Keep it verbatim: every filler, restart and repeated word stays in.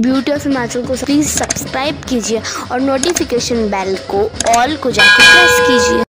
Beauty of Himachal को please subscribe कीजिए और नोटिफिकेशन बेल को ऑल को जाकर प्रेस कीजिए।